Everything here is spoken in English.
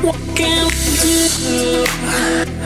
What can we do?